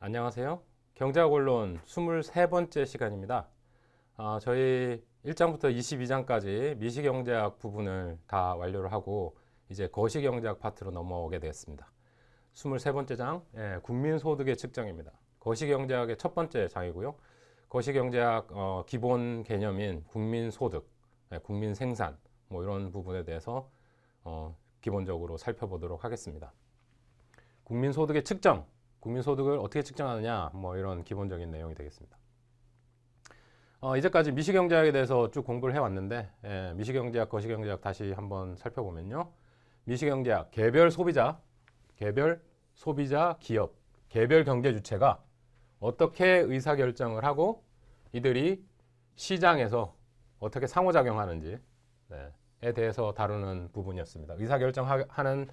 안녕하세요. 경제학원론 23번째 시간입니다. 저희 1장부터 22장까지 미시경제학 부분을 다 완료를 하고 이제 거시경제학 파트로 넘어오게 되었습니다. 23번째 장, 국민소득의 측정입니다. 거시경제학의 첫 번째 장이고요. 거시경제학 기본 개념인 국민소득, 국민생산 뭐 이런 부분에 대해서 기본적으로 살펴보도록 하겠습니다. 국민소득의 측정, 국민소득을 어떻게 측정하느냐 뭐 이런 기본적인 내용이 되겠습니다. 이제까지 미시경제학에 대해서 쭉 공부를 해왔는데 미시경제학, 거시경제학 다시 한번 살펴보면요. 미시경제학, 개별 소비자, 기업, 개별 경제주체가 어떻게 의사결정을 하고 이들이 시장에서 어떻게 상호작용하는지에 대해서 다루는 부분이었습니다. 의사결정하는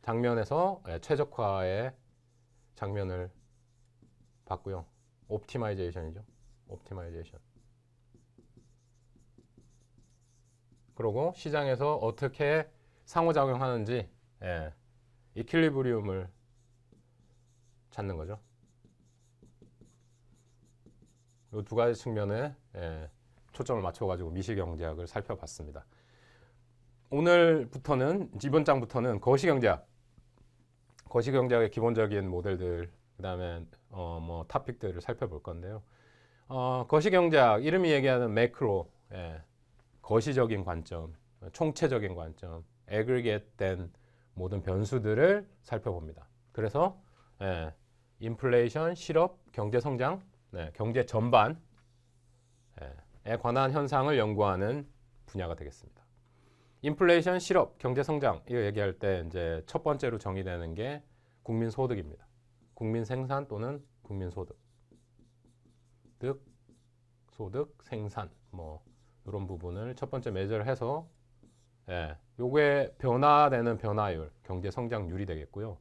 장면에서 최적화의 장면을 봤고요. 옵티마이제이션이죠. 옵티마이제이션. 그리고 시장에서 어떻게 상호작용하는지 이퀄리브리움을 찾는 거죠. 이 두 가지 측면에 초점을 맞춰가지고 미시경제학을 살펴봤습니다. 오늘부터는, 이번 장부터는 거시경제학의 기본적인 모델들, 그 다음에 토픽들을 살펴볼 건데요. 거시경제학, 이름이 얘기하는 매크로, 거시적인 관점, 총체적인 관점, 애그리게이트된 모든 변수들을 살펴봅니다. 그래서 인플레이션, 실업, 경제성장, 경제 전반에 관한 현상을 연구하는 분야가 되겠습니다. 인플레이션, 실업, 경제성장 이거 얘기할 때 이제 첫 번째로 정의되는 게 국민소득입니다. 국민생산 또는 국민소득, 득, 소득, 생산 뭐 이런 부분을 첫 번째 매저를 해서 요게 변화되는 변화율, 경제성장률이 되겠고요.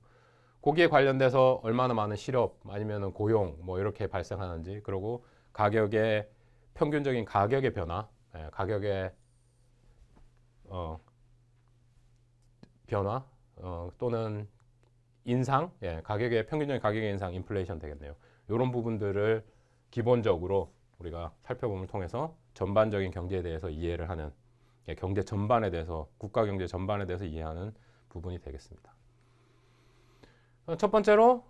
거기에 관련돼서 얼마나 많은 실업 아니면 고용 뭐 이렇게 발생하는지, 그리고 가격의 평균적인 가격의 변화, 가격의 변화 또는 인상, 가격의 평균적인 가격의 인상, 인플레이션 되겠네요. 이런 부분들을 기본적으로 우리가 살펴봄을 통해서 전반적인 경제에 대해서 이해를 하는, 경제 전반에 대해서, 국가 경제 전반에 대해서 이해하는 부분이 되겠습니다. 첫 번째로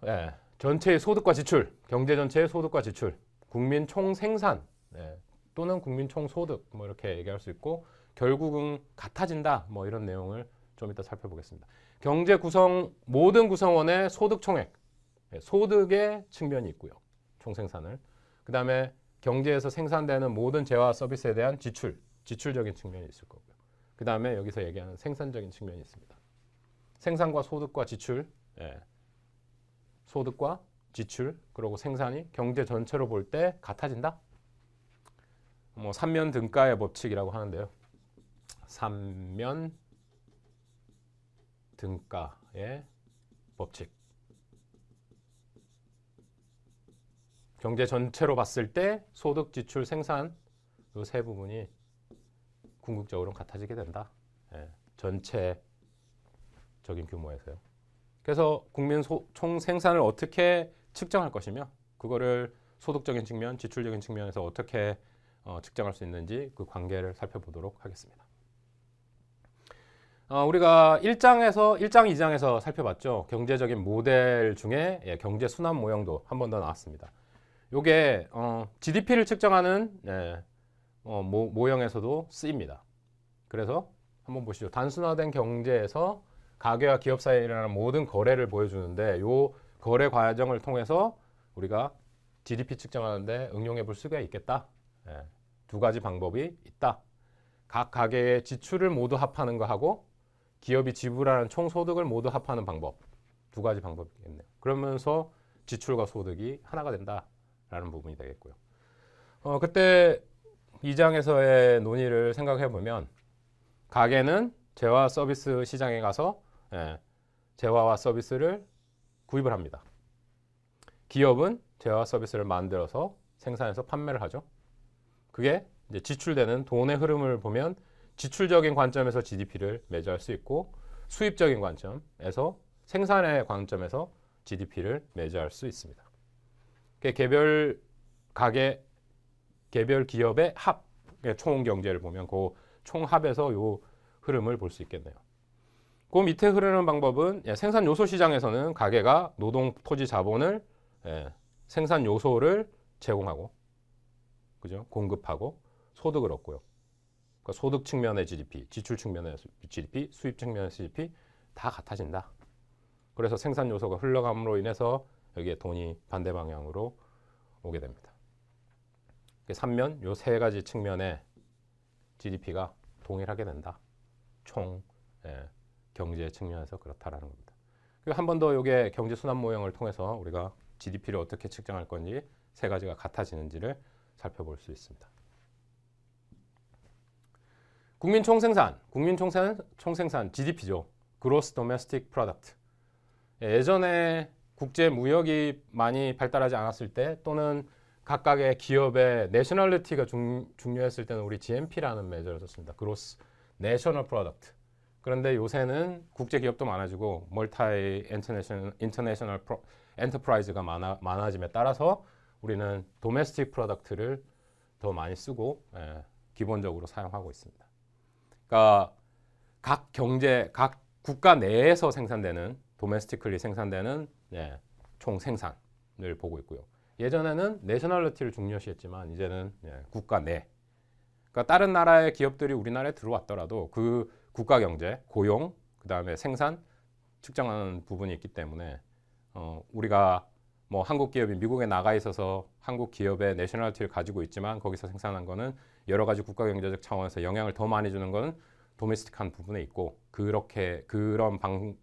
전체의 소득과 지출, 경제 전체의 소득과 지출, 국민 총 생산 또는 국민 총 소득 뭐 이렇게 얘기할 수 있고, 결국은 같아진다 뭐 이런 내용을 좀 이따 살펴보겠습니다. 경제 구성, 모든 구성원의 소득 총액, 소득의 측면이 있고요. 총생산을. 그 다음에 경제에서 생산되는 모든 재화와 서비스에 대한 지출, 지출적인 측면이 있을 거고요. 그 다음에 여기서 얘기하는 생산적인 측면이 있습니다. 생산과 소득과 지출, 소득과 지출, 그리고 생산이 경제 전체로 볼 때 같아진다. 뭐 삼면 등가의 법칙이라고 하는데요. 삼면 등가의 법칙. 경제 전체로 봤을 때 소득, 지출, 생산 이 세 부분이 궁극적으로는 같아지게 된다. 전체적인 규모에서요. 그래서 국민 총 생산을 어떻게 측정할 것이며, 그거를 소득적인 측면, 지출적인 측면에서 어떻게 측정할 수 있는지 그 관계를 살펴보도록 하겠습니다. 우리가 1장, 2장에서 살펴봤죠. 경제적인 모델 중에 경제 순환 모형도 한 번 더 나왔습니다. 요게 GDP를 측정하는 모형에서도 쓰입니다. 그래서 한번 보시죠. 단순화된 경제에서 가계와 기업 사이에 일어나는 모든 거래를 보여주는데, 요 거래 과정을 통해서 우리가 GDP 측정하는데 응용해 볼 수가 있겠다. 두 가지 방법이 있다. 각 가계의 지출을 모두 합하는 거 하고 기업이 지불하는 총소득을 모두 합하는 방법, 두 가지 방법이겠네요. 그러면서 지출과 소득이 하나가 된다라는 부분이 되겠고요. 그때 2장에서의 논의를 생각해 보면, 가계는 재화와 서비스 시장에 가서 재화와 서비스를 구입을 합니다. 기업은 재화와 서비스를 만들어서 생산해서 판매를 하죠. 그게 이제 지출되는 돈의 흐름을 보면 지출적인 관점에서 GDP를 매저할 수 있고, 수입적인 관점에서, 생산의 관점에서 GDP를 매저할 수 있습니다. 개별 가게, 개별 기업의 합의 총 경제를 보면 그 총합에서 요 흐름을 볼 수 있겠네요. 그 밑에 흐르는 방법은 생산 요소 시장에서는 가게가 노동, 토지, 자본을 생산 요소를 제공하고, 그죠? 공급하고 소득을 얻고요. 그러니까 소득 측면의 GDP, 지출 측면의 GDP, 수입 측면의 GDP 다 같아진다. 그래서 생산 요소가 흘러감으로 인해서 여기에 돈이 반대 방향으로 오게 됩니다. 3면 요 세 가지 측면의 GDP가 동일하게 된다. 총 경제 측면에서 그렇다라는 겁니다. 한 번 더 요게 경제 순환 모형을 통해서 우리가 GDP를 어떻게 측정할 건지 세 가지가 같아지는지를 살펴볼 수 있습니다. 국민 총생산 GDP죠. Gross Domestic Product. 예전에 국제 무역이 많이 발달하지 않았을 때 또는 각각의 기업의 내셔널리티가 중요했을 때는 우리 GNP라는 매저를 썼습니다. Gross National Product. 그런데 요새는 국제 기업도 많아지고 멀티 인터내셔널 엔터프라이즈가 많아짐에 따라서 우리는 도메스틱 프로덕트를 더 많이 쓰고 기본적으로 사용하고 있습니다. 그러니까 각 국가 내에서 생산되는, 도메스틱클리 생산되는 총 생산을 보고 있고요. 예전에는 내셔널리티를 중요시했지만 이제는 국가 내, 그러니까 다른 나라의 기업들이 우리나라에 들어왔더라도 그 국가 경제, 고용, 그 다음에 생산 측정하는 부분이 있기 때문에 우리가 뭐 한국 기업이 미국에 나가 있어서 한국 기업의 내셔널리티를 가지고 있지만 거기서 생산한 거는 여러 가지 국가 경제적 차원에서 영향을 더 많이 주는 거는 도메스틱한 부분에 있고, 그렇게 그런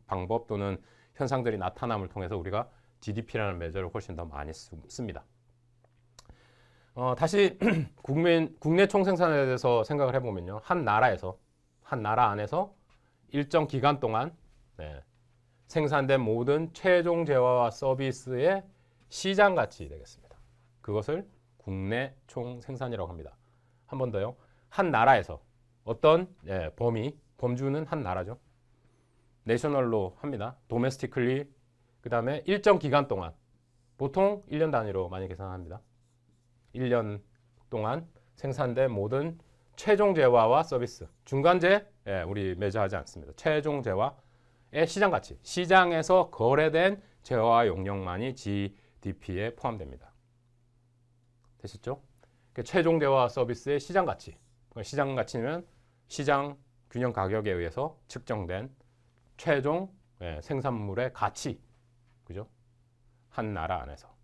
방법 또는 현상들이 나타남을 통해서 우리가 GDP라는 매저를 훨씬 더 많이 씁니다. 다시 국내 총생산에 대해서 생각을 해보면요. 한 나라 안에서 일정 기간 동안 생산된 모든 최종 재화와 서비스의 시장 가치 되겠습니다. 그것을 국내 총생산이라고 합니다. 한 번 더요. 한 나라에서 어떤 범주는 한 나라죠. 내셔널로 합니다. 도메스틱클리, 그 다음에 일정 기간 동안, 보통 1년 단위로 많이 계산합니다. 1년 동안 생산된 모든 최종 재화와 서비스, 중간재 우리 매저하지 않습니다. 최종 재화의 시장 가치, 시장에서 거래된 재화와 용역만이 GDP에 포함됩니다. 되셨죠? 최종 재화와 서비스의 시장 가치, 시장 가치는 시장 균형 가격에 의해서 측정된 최종 생산물의 가치, 그죠? 한 나라 안에서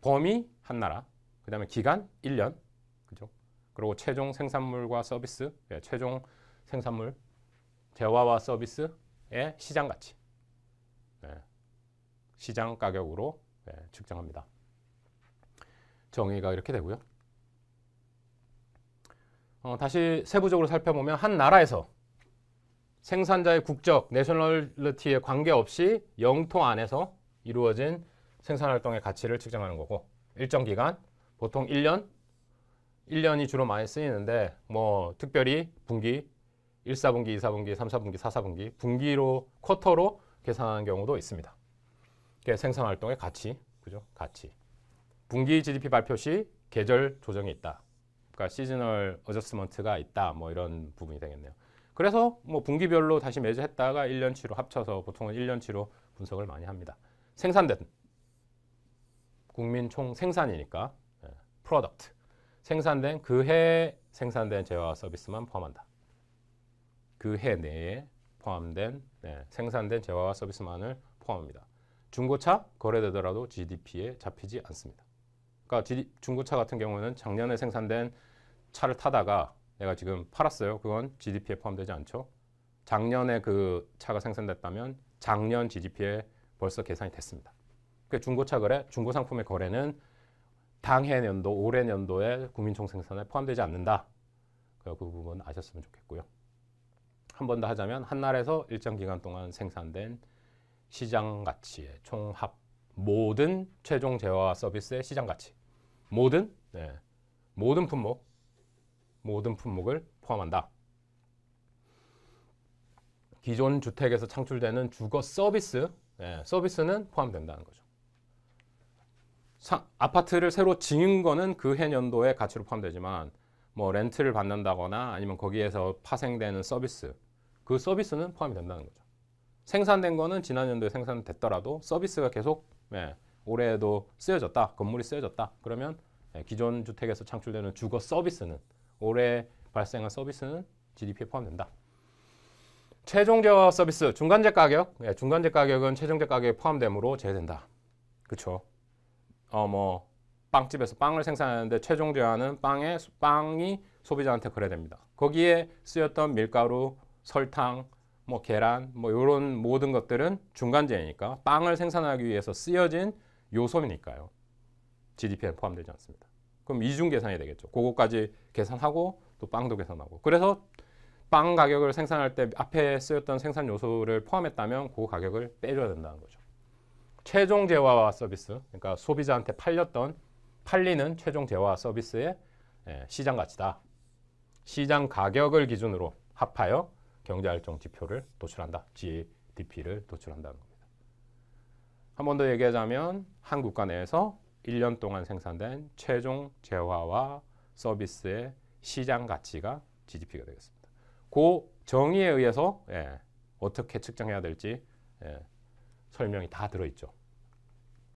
범위 한 나라, 그 다음에 기간 1년, 그죠? 그리고 최종 생산물과 서비스, 최종 생산물, 재화와 서비스의 시장 가치, 시장 가격으로 측정합니다. 정의가 이렇게 되고요. 다시 세부적으로 살펴보면 한 나라에서 생산자의 국적, 내셔널리티에 관계없이 영토 안에서 이루어진 생산활동의 가치를 측정하는 거고, 일정 기간, 보통 1년, 1년이 주로 많이 쓰이는데 뭐 특별히 분기, 1사분기, 2사분기, 3사분기, 4사분기, 분기로, 쿼터로 계산하는 경우도 있습니다. 그게 생산활동의 가치, 그죠? 가치. 분기 GDP 발표 시 계절 조정이 있다. 그러니까 시즈널 어저스먼트가 있다. 뭐 이런 부분이 되겠네요. 그래서 뭐 분기별로 다시 매주했다가 1년치로 합쳐서 보통은 1년치로 분석을 많이 합니다. 생산된, 국민 총 생산이니까 프로덕트, 생산된 그 해 생산된 재화와 서비스만 포함한다. 그 해 내에 포함된 생산된 재화와 서비스만을 포함합니다. 중고차 거래되더라도 GDP에 잡히지 않습니다. 그러니까 중고차 같은 경우는 작년에 생산된 차를 타다가 내가 지금 팔았어요. 그건 GDP에 포함되지 않죠. 작년에 그 차가 생산됐다면 작년 GDP에 벌써 계산이 됐습니다. 그러니까 중고차 거래, 중고상품의 거래는 당해 년도, 올해 년도에 국민총생산에 포함되지 않는다. 그 부분 아셨으면 좋겠고요. 한 번 더 하자면 한 나라에서 일정 기간 동안 생산된 시장 가치의 총합, 모든 최종 재화와 서비스의 시장 가치, 모든 품목을 포함한다. 기존 주택에서 창출되는 주거 서비스, 서비스는 포함된다는 거죠. 아파트를 새로 지은 거는 그 해년도에 가치로 포함되지만 뭐 렌트를 받는다거나 아니면 거기에서 파생되는 서비스, 그 서비스는 포함이 된다는 거죠. 생산된 거는 지난 연도에 생산됐더라도 서비스가 계속 올해에도 쓰여졌다, 건물이 쓰여졌다 그러면 기존 주택에서 창출되는 주거 서비스는, 올해 발생한 서비스는 GDP에 포함된다. 최종적 서비스, 중간재 가격. 중간재 가격은 최종적 가격에 포함되므로 제외된다. 그쵸? 뭐 빵집에서 빵을 생산하는데 최종재화는 빵이 소비자한테 거래됩니다. 거기에 쓰였던 밀가루, 설탕, 뭐 계란, 뭐 이런 모든 것들은 중간재이니까 빵을 생산하기 위해서 쓰여진 요소이니까요. GDP에 포함되지 않습니다. 그럼 이중 계산이 되겠죠. 그거까지 계산하고 또 빵도 계산하고. 그래서 빵 가격을 생산할 때 앞에 쓰였던 생산 요소를 포함했다면 그 가격을 빼줘야 된다는 거죠. 최종 재화와 서비스, 그러니까 소비자한테 팔리는 최종 재화와 서비스의 시장 가치다. 시장 가격을 기준으로 합하여 경제활동 지표를 도출한다. GDP를 도출한다는 겁니다. 한 번 더 얘기하자면 한 국가 내에서 1년 동안 생산된 최종 재화와 서비스의 시장 가치가 GDP가 되겠습니다. 그 정의에 의해서 어떻게 측정해야 될지 설명이 다 들어있죠.